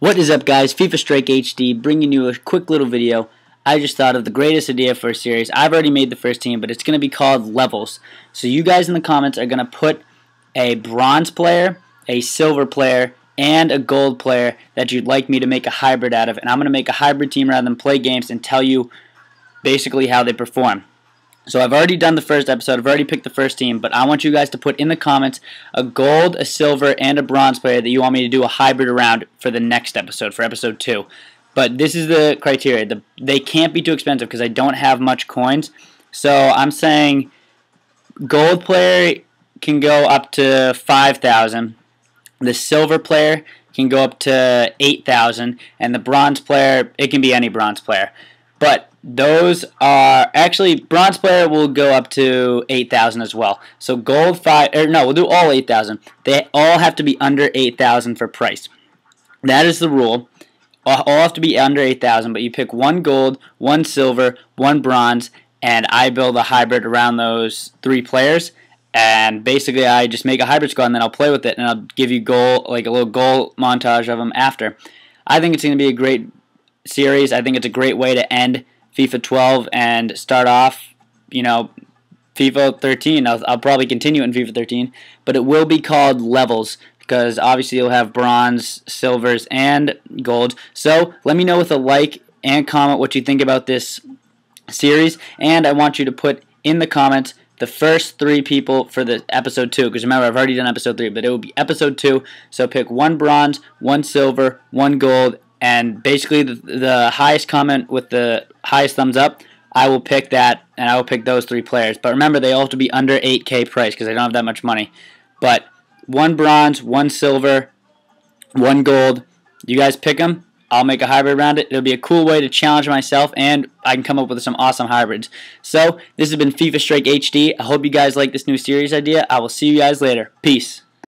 What is up, guys? FIFA Strike HD bringing you a quick little video. I just thought of the greatest idea for a series. I've already made the first team, but it's going to be called Levels. So you guys in the comments are going to put a bronze player, a silver player, and a gold player that you'd like me to make a hybrid out of. And I'm going to make a hybrid team rather than play games and tell you basically how they perform. So I've already done the first episode, I've already picked the first team, but I want you guys to put in the comments a gold, a silver, and a bronze player that you want me to do a hybrid around for the next episode, for episode 2. But this is the criteria. They can't be too expensive because I don't have much coins. So I'm saying gold player can go up to 5,000, the silver player can go up to 8,000, and the bronze player, it can be any bronze player. But those are actually bronze player will go up to 8,000 as well. So gold 5, or no, we'll do all 8,000. They all have to be under 8,000 for price. That is the rule. All have to be under 8,000. But you pick one gold, one silver, one bronze, and I build a hybrid around those three players. And basically, I just make a hybrid squad, and then I'll play with it, and I'll give you goal, like a little goal montage of them after. I think it's going to be a great series. I think it's a great way to end FIFA 12 and start off, you know, FIFA 13. I'll probably continue in FIFA 13, but it will be called Levels because obviously you'll have bronze, silvers, and golds. So let me know with a like and comment what you think about this series, and I want you to put in the comments the first three people for the episode 2, because remember I've already done episode 3, but it will be episode 2. So pick one bronze, one silver, one gold, and basically the highest comment with the highest thumbs up, I will pick that, and I will pick those three players. But remember, they all have to be under 8K price because I don't have that much money. But one bronze, one silver, one gold. You guys pick them. I'll make a hybrid around it. It'll be a cool way to challenge myself, and I can come up with some awesome hybrids. So this has been FIFA Strike HD. I hope you guys like this new series idea. I will see you guys later. Peace.